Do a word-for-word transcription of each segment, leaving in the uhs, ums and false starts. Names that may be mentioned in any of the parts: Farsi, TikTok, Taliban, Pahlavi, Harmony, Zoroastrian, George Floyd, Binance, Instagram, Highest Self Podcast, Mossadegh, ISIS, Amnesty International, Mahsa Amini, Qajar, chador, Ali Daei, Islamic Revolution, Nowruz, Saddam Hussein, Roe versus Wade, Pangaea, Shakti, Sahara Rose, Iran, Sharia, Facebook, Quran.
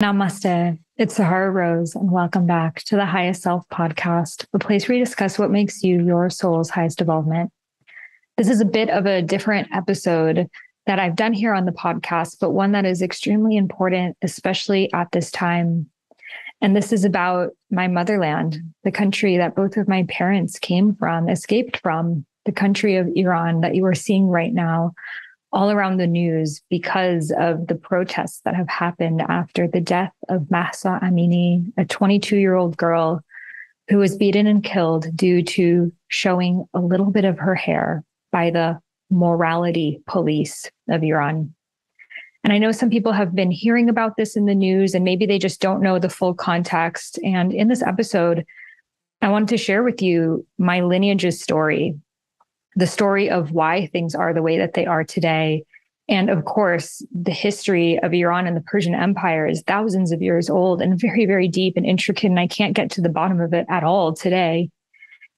Namaste. It's Sahara Rose, and welcome back to the Highest Self Podcast, the place where we discuss what makes you your soul's highest development. This is a bit of a different episode that I've done here on the podcast, but one that is extremely important, especially at this time. And this is about my motherland, the country that both of my parents came from, escaped from, the country of Iran that you are seeing right now all around the news because of the protests that have happened after the death of Mahsa Amini, a twenty-two-year-old girl who was beaten and killed due to showing a little bit of her hair by the morality police of Iran. And I know some people have been hearing about this in the news, and maybe they just don't know the full context. And in this episode, I wanted to share with you my lineage's story, the story of why things are the way that they are today. And of course, the history of Iran and the Persian Empire is thousands of years old and very, very deep and intricate, and I can't get to the bottom of it at all today.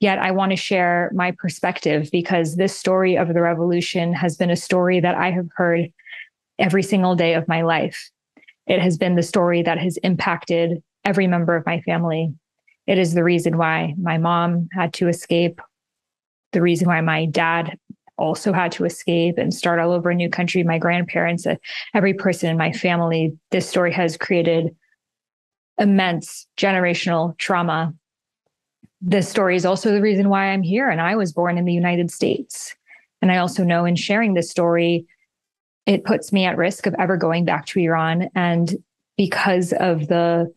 Yet I want to share my perspective because this story of the revolution has been a story that I have heard every single day of my life. It has been the story that has impacted every member of my family. It is the reason why my mom had to escape, the reason why my dad also had to escape and start all over a new country, my grandparents, every person in my family. This story has created immense generational trauma. This story is also the reason why I'm here, and I was born in the United States. And I also know in sharing this story, it puts me at risk of ever going back to Iran. And because of the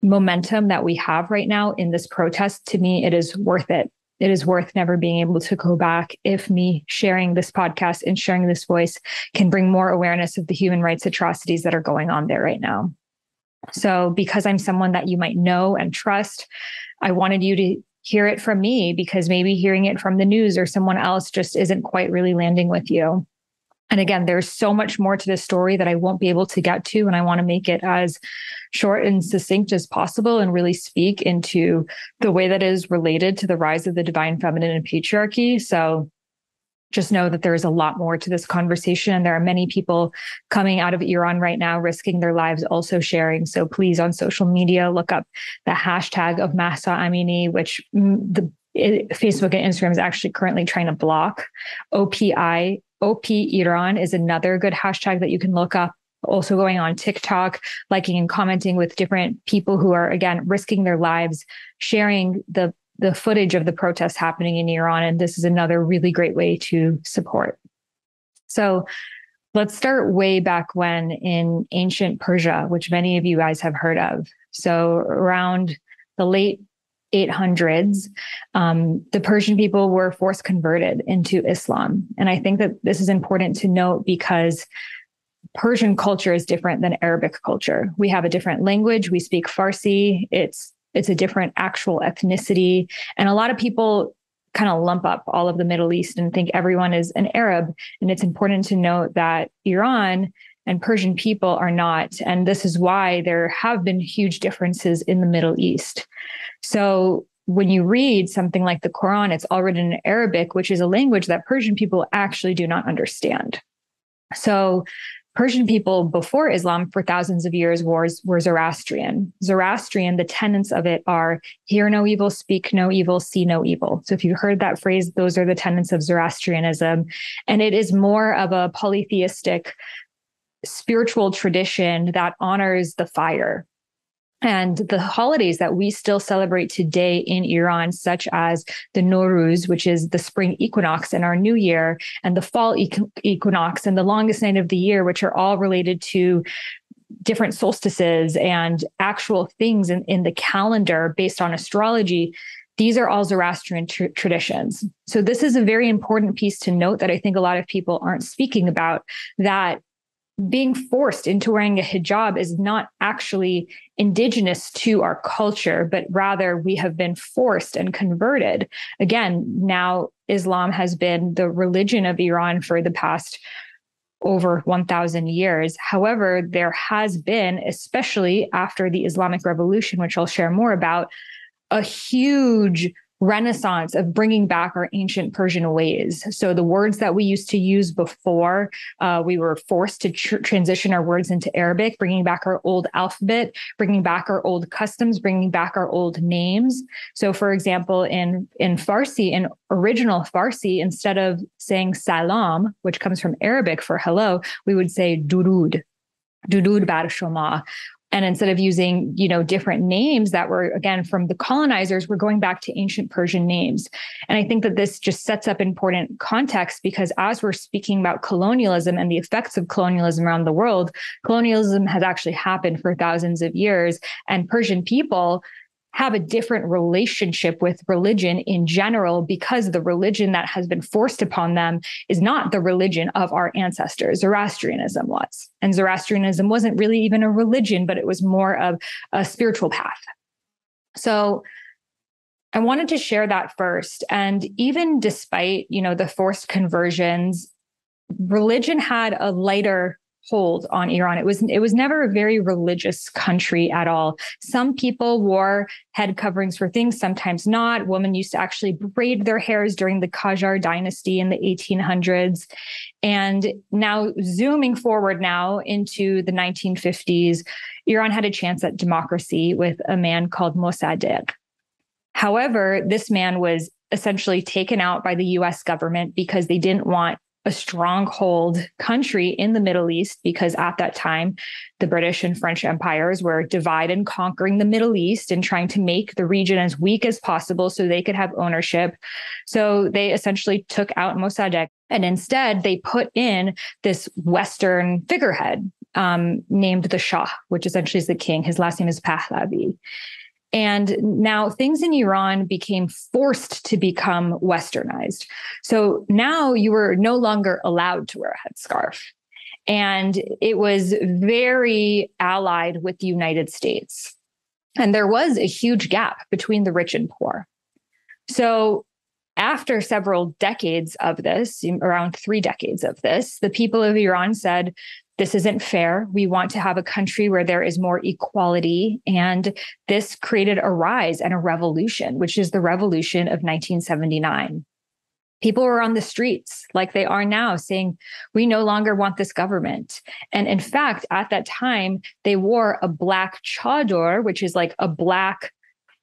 momentum that we have right now in this protest, to me, it is worth it. It is worth never being able to go back if me sharing this podcast and sharing this voice can bring more awareness of the human rights atrocities that are going on there right now. So because I'm someone that you might know and trust, I wanted you to hear it from me because maybe hearing it from the news or someone else just isn't quite really landing with you. And again, there's so much more to this story that I won't be able to get to, and I want to make it as short and succinct as possible and really speak into the way that is related to the rise of the divine feminine and patriarchy. So just know that there is a lot more to this conversation, and there are many people coming out of Iran right now, risking their lives, also sharing. So please, on social media, look up the hashtag of Mahsa Amini, which the it, Facebook and Instagram is actually currently trying to block. O P I, O P Iran is another good hashtag that you can look up. Also going on TikTok, liking and commenting with different people who are, again, risking their lives, sharing the, the footage of the protests happening in Iran. And this is another really great way to support. So let's start way back when in ancient Persia, which many of you guys have heard of. So around the late eight hundreds, um, the Persian people were forced converted into Islam. And I think that this is important to note because Persian culture is different than Arabic culture. We have a different language. We speak Farsi. It's it's a different actual ethnicity. And a lot of people kind of lump up all of the Middle East and think everyone is an Arab. And it's important to note that Iran and Persian people are not. And this is why there have been huge differences in the Middle East. So when you read something like the Quran, it's all written in Arabic, which is a language that Persian people actually do not understand. So Persian people before Islam for thousands of years were, were Zoroastrian. Zoroastrian, the tenets of it are hear no evil, speak no evil, see no evil. So if you heard that phrase, those are the tenets of Zoroastrianism. And it is more of a polytheistic spiritual tradition that honors the fire. And the holidays that we still celebrate today in Iran, such as the Nowruz, which is the spring equinox and our new year, and the fall equinox and the longest night of the year, which are all related to different solstices and actual things in, in the calendar based on astrology, these are all Zoroastrian tr- traditions. So this is a very important piece to note that I think a lot of people aren't speaking about, that being forced into wearing a hijab is not actually indigenous to our culture, but rather we have been forced and converted. Again, now Islam has been the religion of Iran for the past over one thousand years. However, there has been, especially after the Islamic Revolution, which I'll share more about, a huge renaissance of bringing back our ancient Persian ways. So the words that we used to use before uh, we were forced to tr- transition our words into Arabic, bringing back our old alphabet, bringing back our old customs, bringing back our old names. So for example, in, in Farsi, in original Farsi, instead of saying salam, which comes from Arabic for hello, we would say durud, durud bar shoma. And instead of using, you know, different names that were, again, from the colonizers, we're going back to ancient Persian names. And I think that this just sets up important context, because as we're speaking about colonialism and the effects of colonialism around the world, colonialism has actually happened for thousands of years. And Persian people have a different relationship with religion in general, because the religion that has been forced upon them is not the religion of our ancestors. Zoroastrianism was. And Zoroastrianism wasn't really even a religion, but it was more of a spiritual path. So I wanted to share that first. And even despite, you know, the forced conversions, religion had a lighter hold on Iran. It was, it was never a very religious country at all. Some people wore head coverings for things, sometimes not. Women used to actually braid their hairs during the Qajar dynasty in the eighteen hundreds. And now zooming forward now into the nineteen fifties, Iran had a chance at democracy with a man called Mossadegh. However, this man was essentially taken out by the U S government because they didn't want a stronghold country in the Middle East, because at that time, the British and French empires were divide and conquering the Middle East and trying to make the region as weak as possible so they could have ownership. So they essentially took out Mossadegh, and instead they put in this Western figurehead um, named the Shah, which essentially is the king. His last name is Pahlavi. And now things in Iran became forced to become Westernized. So now you were no longer allowed to wear a headscarf. And it was very allied with the United States. And there was a huge gap between the rich and poor. So after several decades of this, around three decades of this, the people of Iran said, this isn't fair. We want to have a country where there is more equality. And this created a rise and a revolution, which is the revolution of nineteen seventy-nine. People were on the streets like they are now saying, we no longer want this government. And in fact, at that time, they wore a black chador, which is like a black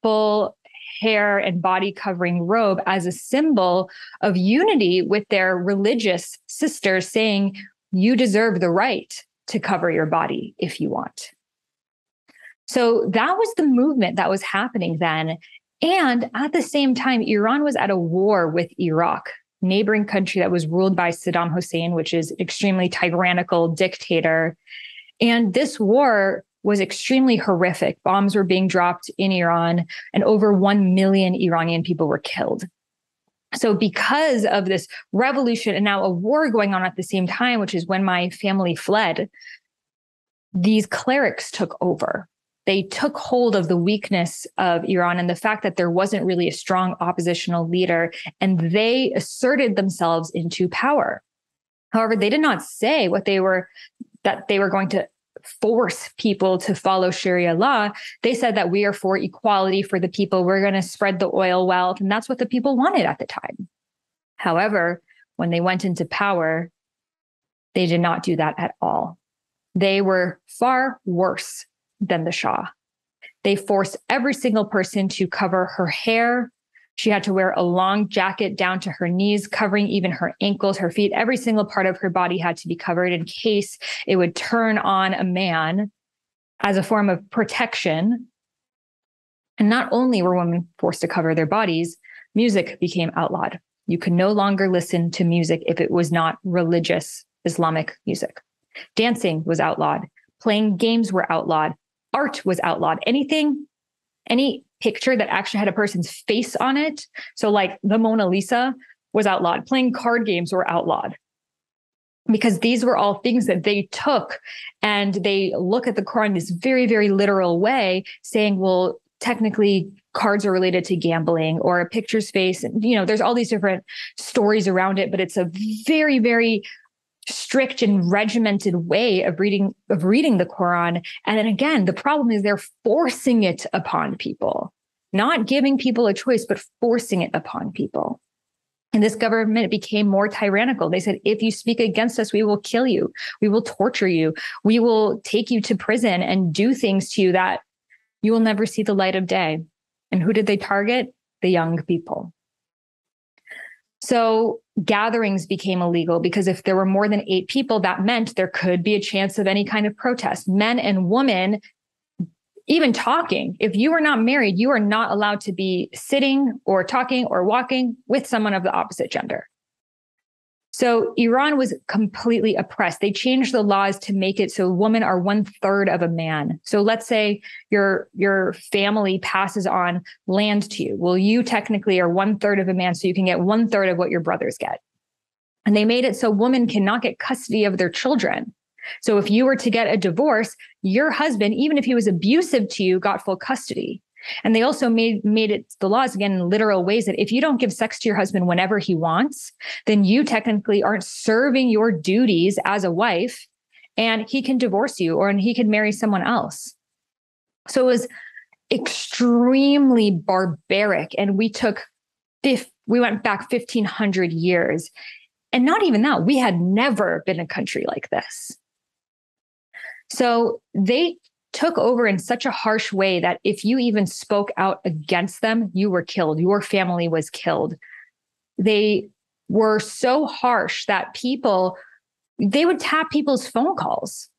full hair and body covering robe, as a symbol of unity with their religious sisters, saying, you deserve the right to cover your body if you want. So that was the movement that was happening then. And at the same time, Iran was at a war with Iraq, neighboring country that was ruled by Saddam Hussein, which is extremely tyrannical dictator. And this war was extremely horrific. Bombs were being dropped in Iran, and over one million Iranian people were killed. So because of this revolution and now a war going on at the same time, which is when my family fled, these clerics took over. They took hold of the weakness of Iran and the fact that there wasn't really a strong oppositional leader, and they asserted themselves into power. However, they did not say what they were, that they were going to force people to follow Sharia law. They said that we are for equality for the people. We're going to spread the oil wealth. And that's what the people wanted at the time. However, when they went into power, they did not do that at all. They were far worse than the Shah. They forced every single person to cover her hair. She had to wear a long jacket down to her knees, covering even her ankles, her feet. Every single part of her body had to be covered in case it would turn on a man as a form of protection. And not only were women forced to cover their bodies, music became outlawed. You could no longer listen to music if it was not religious Islamic music. Dancing was outlawed. Playing games were outlawed. Art was outlawed. Anything, any picture that actually had a person's face on it, so like the Mona Lisa, was outlawed. Playing card games were outlawed, because these were all things that they took, and they look at the Quran this very, very literal way, saying, well, technically cards are related to gambling, or a picture's face. And, you know, there's all these different stories around it, but it's a very, very strict and regimented way of reading of reading the Quran. And then again, the problem is they're forcing it upon people. not giving people a choice, but forcing it upon people. And this government became more tyrannical. They said, if you speak against us, we will kill you. We will torture you. We will take you to prison and do things to you that you will never see the light of day. And who did they target? The young people. So gatherings became illegal because if there were more than eight people, that meant there could be a chance of any kind of protest. Men and women, even talking, if you are not married, you are not allowed to be sitting or talking or walking with someone of the opposite gender. So Iran was completely oppressed. They changed the laws to make it so women are one third of a man. So let's say your, your family passes on land to you. Well, you technically are one third of a man, so you can get one third of what your brothers get. And they made it so women cannot get custody of their children. So if you were to get a divorce, your husband, even if he was abusive to you, got full custody. And they also made made it the laws again in literal ways that if you don't give sex to your husband whenever he wants, then you technically aren't serving your duties as a wife, and he can divorce you or and he can marry someone else. So it was extremely barbaric, and we took fifth, we went back fifteen hundred years, and not even that, we had never been a country like this. So they took over in such a harsh way that if you even spoke out against them, you were killed. Your family was killed. They were so harsh that people, they would tap people's phone calls.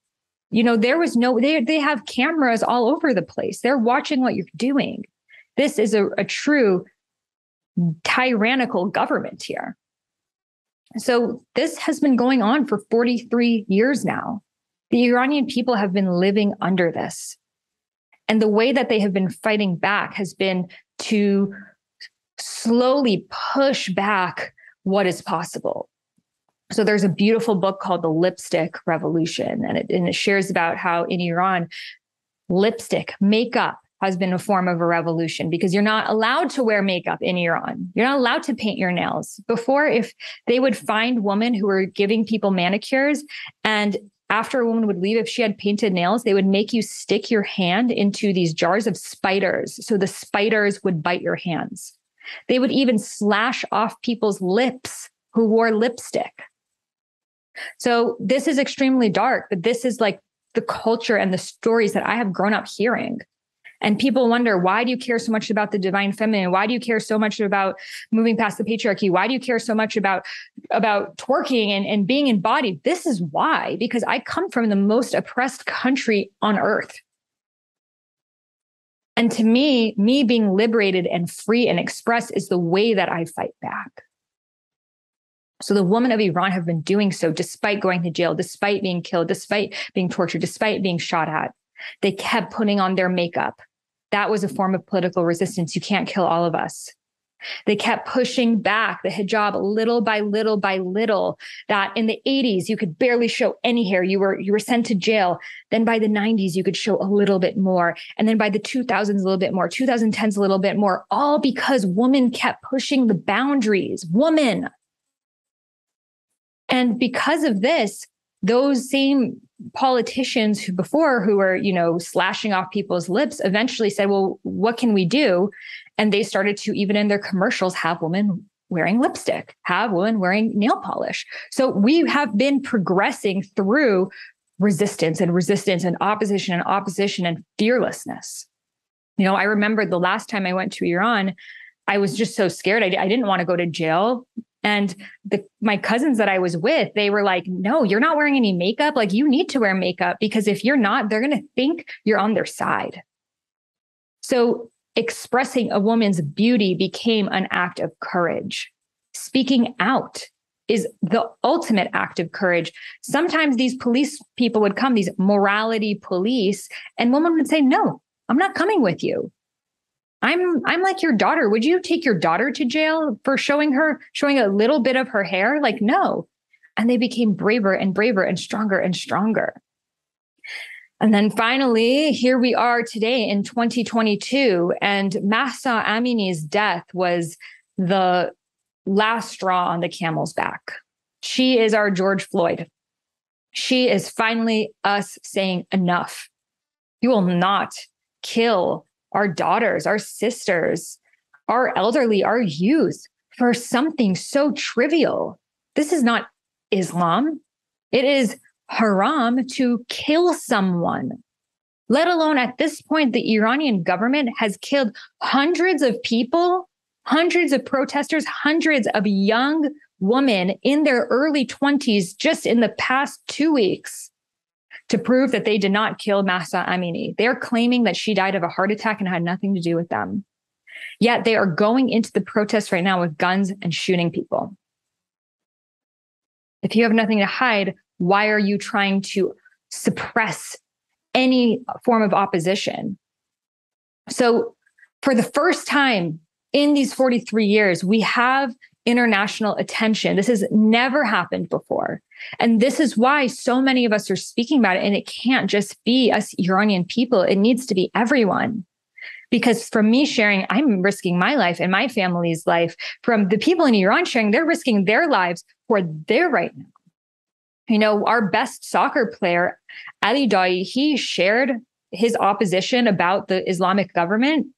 You know, there was no, they, they have cameras all over the place. They're watching what you're doing. This is a, a true tyrannical government here. So this has been going on for forty-three years now. The Iranian people have been living under this. And the way that they have been fighting back has been to slowly push back what is possible. So there's a beautiful book called The Lipstick Revolution, and it, and it shares about how in Iran, lipstick, makeup has been a form of a revolution because you're not allowed to wear makeup in Iran. You're not allowed to paint your nails. Before, if they would find women who were giving people manicures, and after a woman would leave, if she had painted nails, they would make you stick your hand into these jars of spiders. So the spiders would bite your hands. They would even slash off people's lips who wore lipstick. So this is extremely dark, but this is like the culture and the stories that I have grown up hearing. And people wonder, why do you care so much about the divine feminine? Why do you care so much about moving past the patriarchy? Why do you care so much about, about twerking and, and being embodied? This is why, because I come from the most oppressed country on earth. And to me, me being liberated and free and expressed is the way that I fight back. So the women of Iran have been doing so despite going to jail, despite being killed, despite being tortured, despite being shot at. They kept putting on their makeup. That was a form of political resistance. You can't kill all of us. They kept pushing back the hijab little by little by little, that in the eighties, you could barely show any hair. You were, you were sent to jail. Then by the nineties, you could show a little bit more. And then by the two thousands, a little bit more, twenty tens, a little bit more, all because women kept pushing the boundaries, women. And because of this, those same politicians who before who were, you know, slashing off people's lips eventually said, well, what can we do? And they started to, even in their commercials, have women wearing lipstick, have women wearing nail polish. So we have been progressing through resistance and resistance and opposition and opposition and fearlessness. You know, I remember the last time I went to Iran, I was just so scared. I, I didn't want to go to jail. And the, my cousins that I was with, they were like, no, you're not wearing any makeup. Like, you need to wear makeup, because if you're not, they're going to think you're on their side. So expressing a woman's beauty became an act of courage. Speaking out is the ultimate act of courage. Sometimes these police people would come, these morality police, and women would say, no, I'm not coming with you. I'm I'm like your daughter. Would you take your daughter to jail for showing her, showing a little bit of her hair? Like, no. And they became braver and braver and stronger and stronger. And then finally, here we are today in twenty twenty-two. And Mahsa Amini's death was the last straw on the camel's back. She is our George Floyd. She is finally us saying enough. You will not kill our daughters, our sisters, our elderly, our youth for something so trivial. This is not Islam. It is haram to kill someone, let alone at this point, the Iranian government has killed hundreds of people, hundreds of protesters, hundreds of young women in their early twenties just in the past two weeks to prove that they did not kill Mahsa Amini. They're claiming that she died of a heart attack and had nothing to do with them. Yet they are going into the protests right now with guns and shooting people. If you have nothing to hide, why are you trying to suppress any form of opposition? So for the first time in these forty-three years, we have international attention. This has never happened before. And this is why so many of us are speaking about it. And it can't just be us Iranian people. It needs to be everyone. Because from me sharing, I'm risking my life and my family's life. From the people in Iran sharing, they're risking their lives for their right now. You know, our best soccer player, Ali Daei, he shared his opposition about the Islamic government,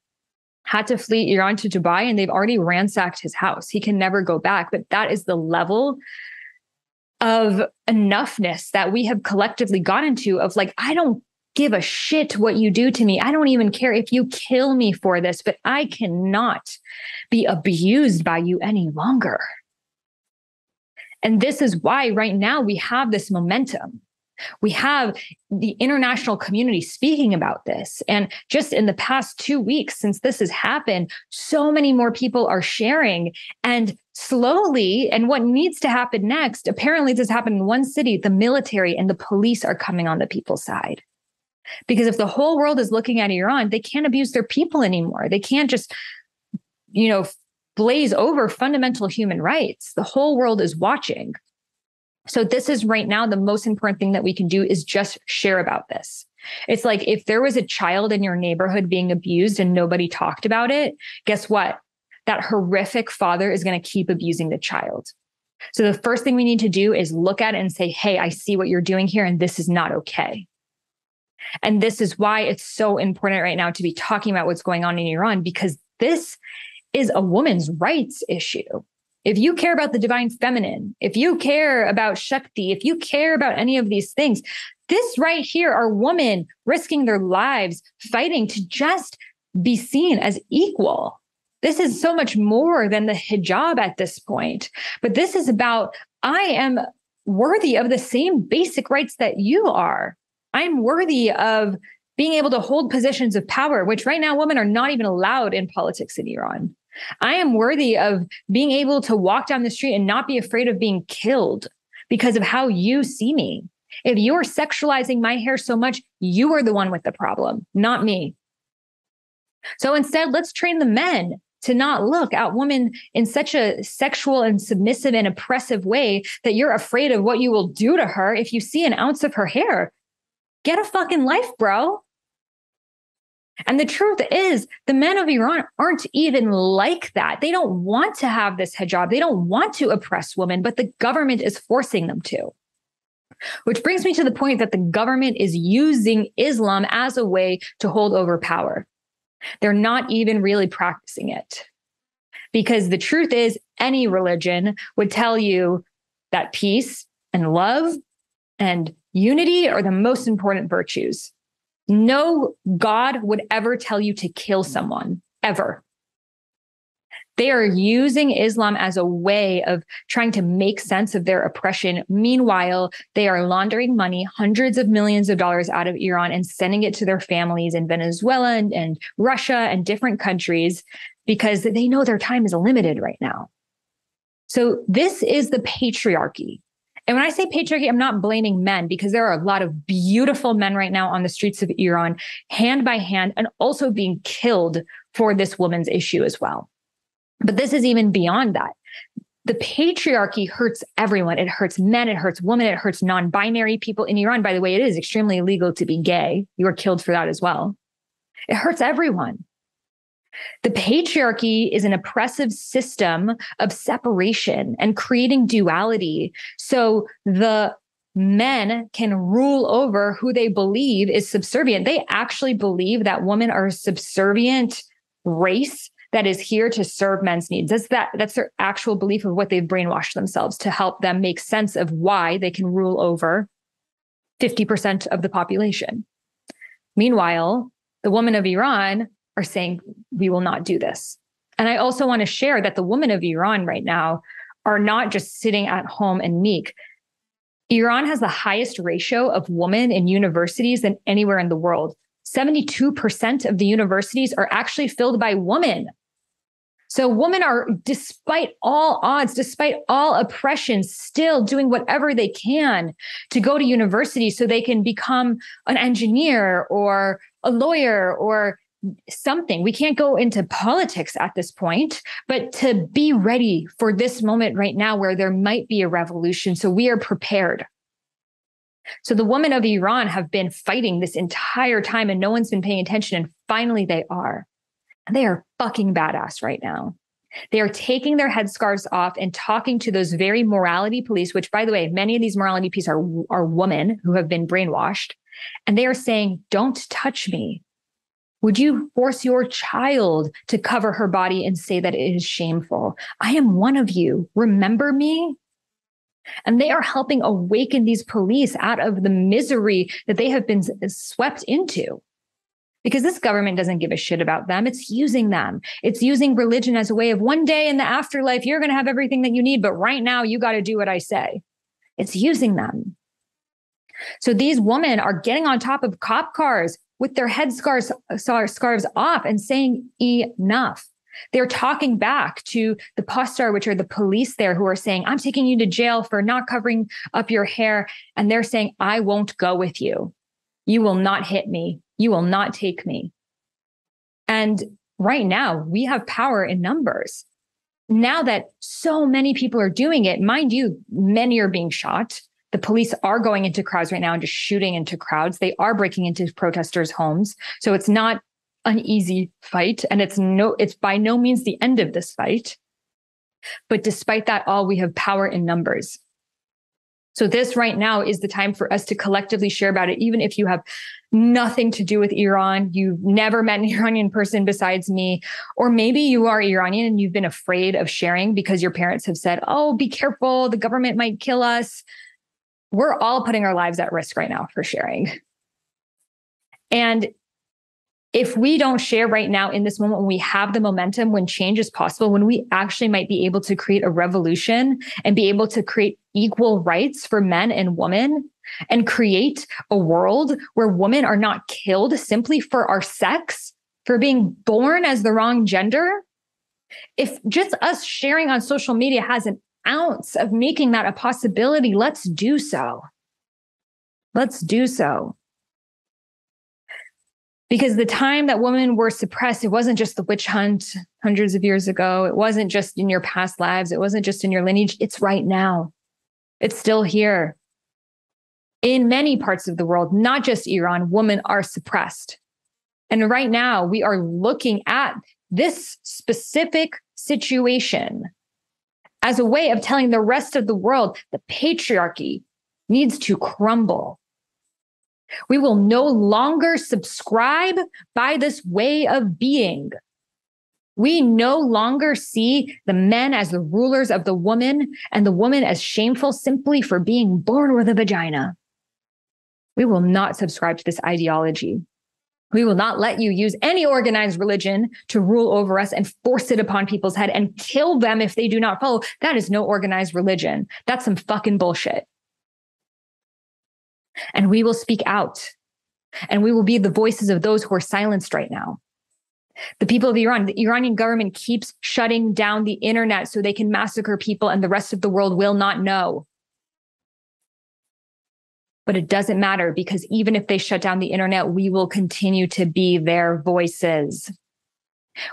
had to flee Iran to Dubai, and they've already ransacked his house. He can never go back. But that is the level of enoughness that we have collectively gotten to of like, I don't give a shit what you do to me. I don't even care if you kill me for this, but I cannot be abused by you any longer. And this is why right now we have this momentum. We have the international community speaking about this. And just in the past two weeks since this has happened, so many more people are sharing. And slowly, and what needs to happen next, apparently this happened in one city, the military and the police are coming on the people's side. Because if the whole world is looking at Iran, they can't abuse their people anymore. They can't just, you know, blaze over fundamental human rights. The whole world is watching. So this is right now, the most important thing that we can do is just share about this. It's like if there was a child in your neighborhood being abused and nobody talked about it, guess what? That horrific father is going to keep abusing the child. So the first thing we need to do is look at it and say, hey, I see what you're doing here, and this is not okay. And this is why it's so important right now to be talking about what's going on in Iran, because this is a woman's rights issue. If you care about the divine feminine, if you care about Shakti, if you care about any of these things, this right here are women risking their lives, fighting to just be seen as equal. This is so much more than the hijab at this point. But this is about, I am worthy of the same basic rights that you are. I'm worthy of being able to hold positions of power, which right now women are not even allowed in politics in Iran. I am worthy of being able to walk down the street and not be afraid of being killed because of how you see me. If you're sexualizing my hair so much, you are the one with the problem, not me. So instead, let's train the men to not look at women in such a sexual and submissive and oppressive way that you're afraid of what you will do to her if you see an ounce of her hair. Get a fucking life, bro. And the truth is, the men of Iran aren't even like that. They don't want to have this hijab. They don't want to oppress women, but the government is forcing them to. Which brings me to the point that the government is using Islam as a way to hold over power. They're not even really practicing it. Because the truth is, any religion would tell you that peace and love and unity are the most important virtues. No God would ever tell you to kill someone, ever. They are using Islam as a way of trying to make sense of their oppression. Meanwhile, they are laundering money, hundreds of millions of dollars out of Iran and sending it to their families in Venezuela and, and Russia and different countries because they know their time is limited right now. So this is the patriarchy. And when I say patriarchy, I'm not blaming men because there are a lot of beautiful men right now on the streets of Iran, hand by hand, and also being killed for this woman's issue as well. But this is even beyond that. The patriarchy hurts everyone. It hurts men. It hurts women. It hurts non-binary people. In Iran, by the way, it is extremely illegal to be gay. You are killed for that as well. It hurts everyone. The patriarchy is an oppressive system of separation and creating duality. So the men can rule over who they believe is subservient. They actually believe that women are a subservient race that is here to serve men's needs. That's that. That's their actual belief of what they've brainwashed themselves to help them make sense of why they can rule over fifty percent of the population. Meanwhile, the women of Iran are saying, we will not do this. And I also want to share that the women of Iran right now are not just sitting at home and meek. Iran has the highest ratio of women in universities than anywhere in the world. seventy-two percent of the universities are actually filled by women. So women are, despite all odds, despite all oppression, still doing whatever they can to go to university so they can become an engineer or a lawyer or something. We can't go into politics at this point, but to be ready for this moment right now where there might be a revolution. So we are prepared. So the women of Iran have been fighting this entire time and no one's been paying attention. And finally they are. And they are fucking badass right now. They are taking their headscarves off and talking to those very morality police, which, by the way, many of these morality police are, are women who have been brainwashed. And they are saying, don't touch me. Would you force your child to cover her body and say that it is shameful? I am one of you. Remember me? And they are helping awaken these police out of the misery that they have been swept into, because this government doesn't give a shit about them. It's using them. It's using religion as a way of, one day in the afterlife, you're going to have everything that you need, but right now you got to do what I say. It's using them. So these women are getting on top of cop cars with their head scarves, scarves off and saying enough. They're talking back to the Pastar, which are the police there, who are saying, I'm taking you to jail for not covering up your hair. And they're saying, I won't go with you. You will not hit me. You will not take me. And right now we have power in numbers. Now that so many people are doing it, mind you, many are being shot. The police are going into crowds right now and just shooting into crowds. They are breaking into protesters' homes. So it's not an easy fight. And it's no, it's by no means the end of this fight. But despite that all, we have power in numbers. So this right now is the time for us to collectively share about it. Even if you have nothing to do with Iran, you've never met an Iranian person besides me, or maybe you are Iranian and you've been afraid of sharing because your parents have said, oh, be careful, the government might kill us. We're all putting our lives at risk right now for sharing. And if we don't share right now in this moment, when we have the momentum, when change is possible, when we actually might be able to create a revolution and be able to create equal rights for men and women and create a world where women are not killed simply for our sex, for being born as the wrong gender. If just us sharing on social media has an ounce of making that a possibility, let's do so. Let's do so. Because the time that women were suppressed, it wasn't just the witch hunt hundreds of years ago. It wasn't just in your past lives. It wasn't just in your lineage. It's right now. It's still here. In many parts of the world, not just Iran, women are suppressed. And right now we are looking at this specific situation as a way of telling the rest of the world the patriarchy needs to crumble. We will no longer subscribe by this way of being. We no longer see the men as the rulers of the woman and the woman as shameful simply for being born with a vagina. We will not subscribe to this ideology. We will not let you use any organized religion to rule over us and force it upon people's head and kill them if they do not follow. That is no organized religion. That's some fucking bullshit. And we will speak out, and we will be the voices of those who are silenced right now. The people of Iran, the Iranian government keeps shutting down the internet so they can massacre people and the rest of the world will not know. But it doesn't matter, because even if they shut down the internet, we will continue to be their voices.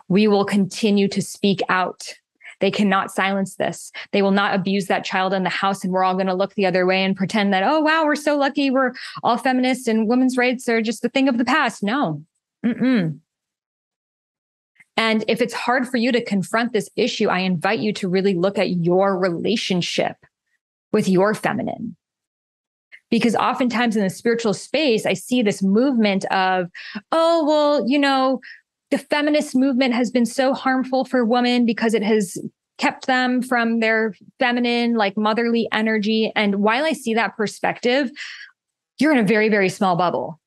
We will continue to speak out. They cannot silence this. They will not abuse that child in the house, and we're all going to look the other way and pretend that, oh, wow, we're so lucky. We're all feminists and women's rights are just a thing of the past. No. Mm-mm. And if it's hard for you to confront this issue, I invite you to really look at your relationship with your feminine. Because oftentimes in the spiritual space, I see this movement of, oh, well, you know, the feminist movement has been so harmful for women because it has kept them from their feminine, like motherly energy. And while I see that perspective, you're in a very, very small bubble,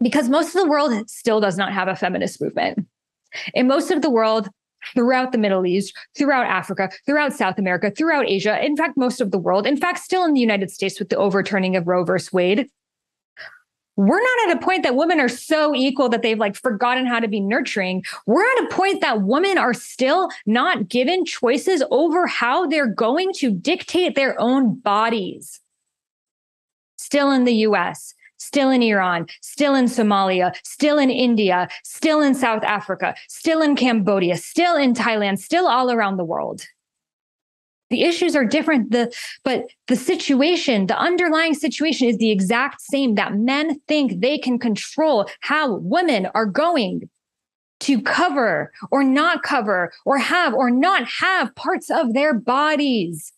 because most of the world still does not have a feminist movement. In most of the world, throughout the Middle East, throughout Africa, throughout South America, throughout Asia, in fact, most of the world, in fact, still in the United States with the overturning of Roe versus Wade, we're not at a point that women are so equal that they've like forgotten how to be nurturing. We're at a point that women are still not given choices over how they're going to dictate their own bodies. Still in the U S, still in Iran, still in Somalia, still in India, still in South Africa, still in Cambodia, still in Thailand, still all around the world. The issues are different, the, but the situation, the underlying situation is the exact same, that men think they can control how women are going to cover or not cover or have or not have parts of their bodies.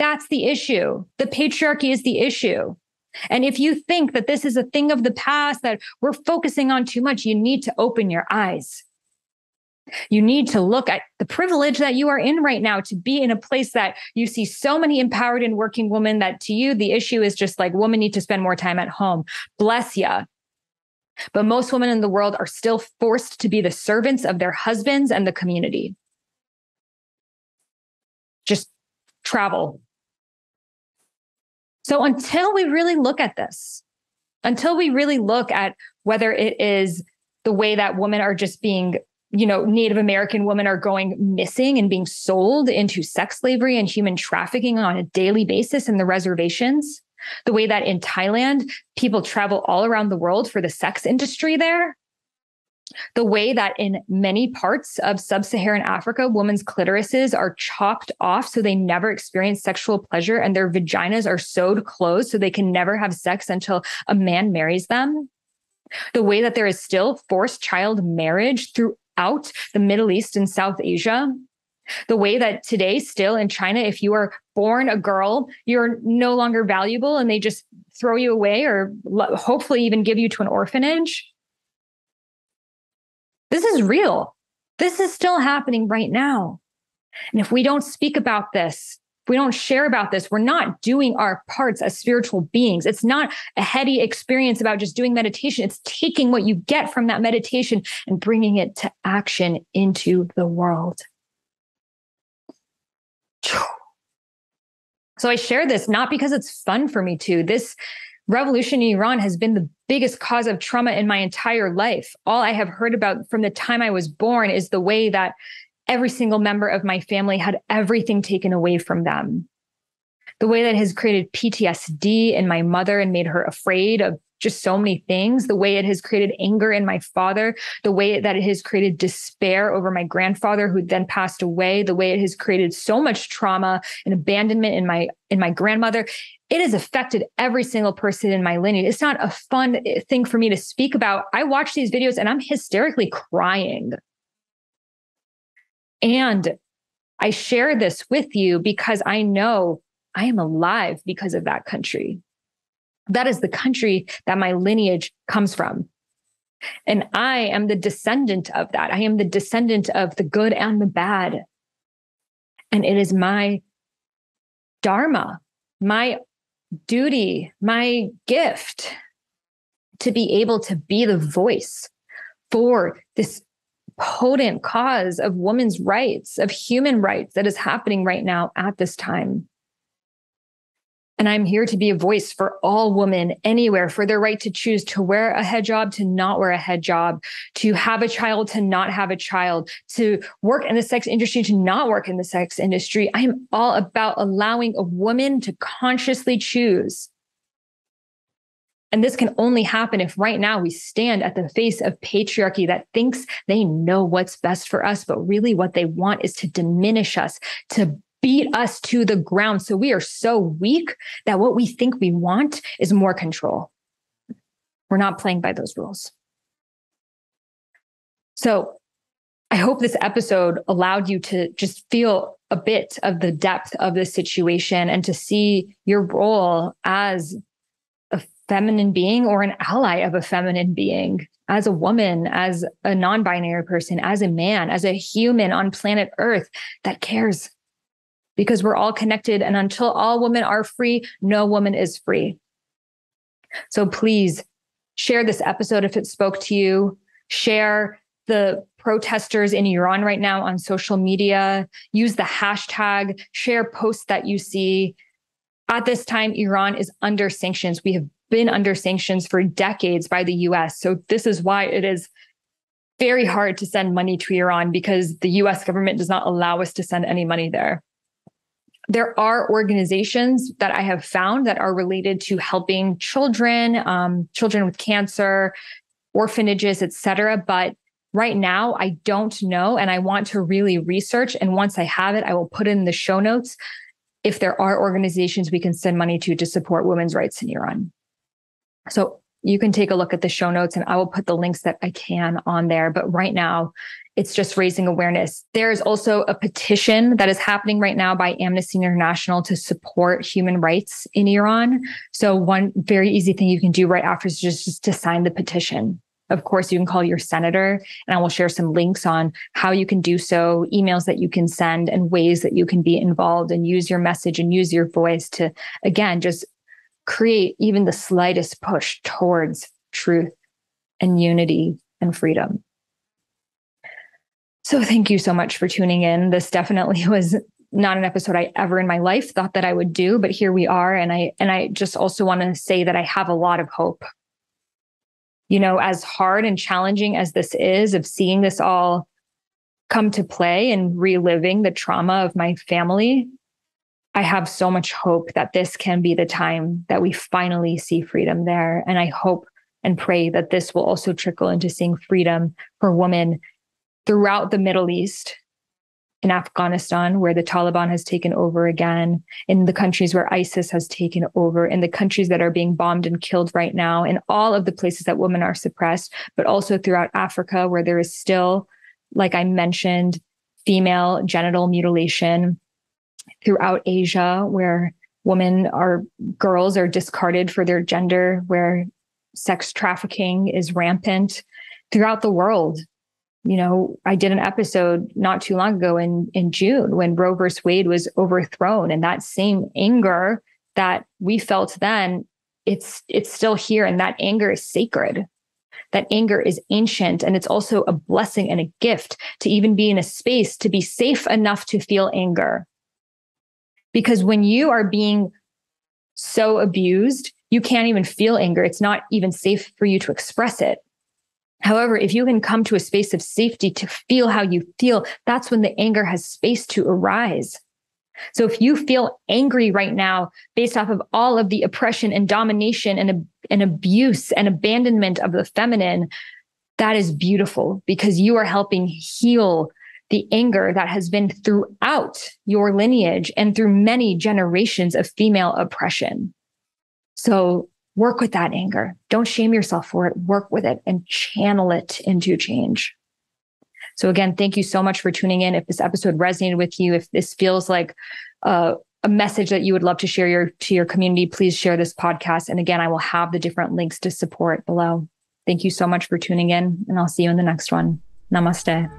That's the issue. The patriarchy is the issue. And if you think that this is a thing of the past that we're focusing on too much, you need to open your eyes. You need to look at the privilege that you are in right now to be in a place that you see so many empowered and working women that to you, the issue is just like women need to spend more time at home. Bless ya. But most women in the world are still forced to be the servants of their husbands and the community. Just travel. So until we really look at this, until we really look at whether it is the way that women are just being, you know, Native American women are going missing and being sold into sex slavery and human trafficking on a daily basis in the reservations, the way that in Thailand, people travel all around the world for the sex industry there, the way that in many parts of sub-Saharan Africa, women's clitorises are chopped off so they never experience sexual pleasure, and their vaginas are sewed closed so they can never have sex until a man marries them. The way that there is still forced child marriage throughout the Middle East and South Asia. The way that today still in China, if you are born a girl, you're no longer valuable and they just throw you away or hopefully even give you to an orphanage. This is real. This is still happening right now. And if we don't speak about this, if we don't share about this, we're not doing our parts as spiritual beings. It's not a heady experience about just doing meditation. It's taking what you get from that meditation and bringing it to action into the world. So I share this not because it's fun for me to. This revolution in Iran has been the biggest cause of trauma in my entire life. All I have heard about from the time I was born is the way that every single member of my family had everything taken away from them. The way that has created P T S D in my mother and made her afraid of just so many things. The way it has created anger in my father. The way that it has created despair over my grandfather who then passed away. The way it has created so much trauma and abandonment in my, in my grandmother. It has affected every single person in my lineage. It's not a fun thing for me to speak about. I watch these videos and I'm hysterically crying. And I share this with you because I know I am alive because of that country. That is the country that my lineage comes from. And I am the descendant of that. I am the descendant of the good and the bad. And it is my dharma, my duty, my gift to be able to be the voice for this potent cause of women's rights, of human rights that is happening right now at this time. And I'm here to be a voice for all women anywhere, for their right to choose to wear a hijab, to not wear a hijab, to have a child, to not have a child, to work in the sex industry, to not work in the sex industry. I am all about allowing a woman to consciously choose. And this can only happen if right now we stand at the face of patriarchy that thinks they know what's best for us, but really what they want is to diminish us, to beat us to the ground. So we are so weak that what we think we want is more control. We're not playing by those rules. So I hope this episode allowed you to just feel a bit of the depth of the situation and to see your role as feminine being or an ally of a feminine being, as a woman, as a non-binary person, as a man, as a human on planet Earth that cares, because we're all connected. And until all women are free, no woman is free. So please share this episode if it spoke to you. Share the protesters in Iran right now on social media. Use the hashtag, share posts that you see. At this time, Iran is under sanctions. We have been under sanctions for decades by the U S. So this is why it is very hard to send money to Iran, because the U S government does not allow us to send any money there. There are organizations that I have found that are related to helping children, um, children with cancer, orphanages, et cetera. But right now, I don't know, and I want to really research. And once I have it, I will put in the show notes if there are organizations we can send money to to support women's rights in Iran. So you can take a look at the show notes, and I will put the links that I can on there. But right now, it's just raising awareness. There is also a petition that is happening right now by Amnesty International to support human rights in Iran. So one very easy thing you can do right after is just, just to sign the petition. Of course, you can call your senator, and I will share some links on how you can do so, emails that you can send, and ways that you can be involved and use your message and use your voice to, again, just create even the slightest push towards truth and unity and freedom. So thank you so much for tuning in. This definitely was not an episode I ever in my life thought that I would do, but here we are. And I and I just also want to say that I have a lot of hope. You know, as hard and challenging as this is, of seeing this all come to play and reliving the trauma of my family, I have so much hope that this can be the time that we finally see freedom there. And I hope and pray that this will also trickle into seeing freedom for women throughout the Middle East, in Afghanistan, where the Taliban has taken over again, in the countries where ISIS has taken over, in the countries that are being bombed and killed right now, in all of the places that women are suppressed, but also throughout Africa, where there is still, like I mentioned, female genital mutilation, throughout Asia, where women are, girls are discarded for their gender, where sex trafficking is rampant, throughout the world. You know, I did an episode not too long ago in, in June when Roe versus Wade was overthrown, and that same anger that we felt then, it's it's still here. And that anger is sacred. That anger is ancient. And it's also a blessing and a gift to even be in a space to be safe enough to feel anger. Because when you are being so abused, you can't even feel anger. It's not even safe for you to express it. However, if you can come to a space of safety to feel how you feel, that's when the anger has space to arise. So if you feel angry right now, based off of all of the oppression and domination and, and abuse and abandonment of the feminine, that is beautiful, because you are helping heal the anger that has been throughout your lineage and through many generations of female oppression. So work with that anger. Don't shame yourself for it. Work with it and channel it into change. So again, thank you so much for tuning in. If this episode resonated with you, if this feels like uh, a message that you would love to share your, to your community, please share this podcast. And again, I will have the different links to support below. Thank you so much for tuning in, and I'll see you in the next one. Namaste.